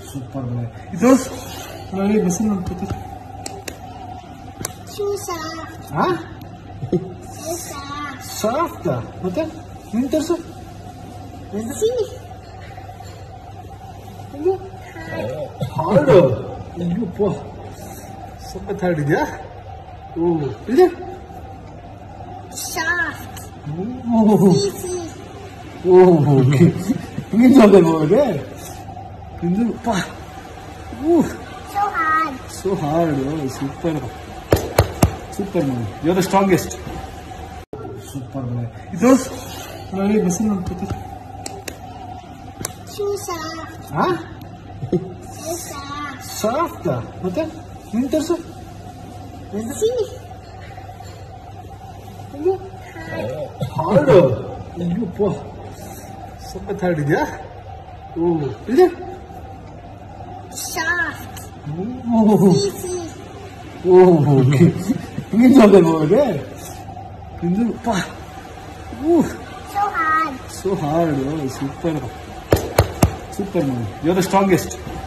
Super bana. İdos, böyle basın mı tutar? Susa. Ha? Susa. Safta. Bakın. Ne tersi? Ne dersin? Bu. Halo. Bu po. Sopa terdi ya. Oo. Bilir? Saft. Oo. Oo. Ne zaman oldu? Gündür, pah! So hard! So hard, oh, super! Super man, you are the strongest! Super man! İdos, böyle basın mı tutar? Susa! Ha? Susa! Safta! Bakın, ne tersi? Ne dersin? Bu? Hard! Bu, pah! Sopa terdi ya! Oo, bilir? Soft. Oh. Easy. Oh, okay. Gündür de böyle. Gündür, pah. So hard. So hard, oh, super. Super man. You are the strongest.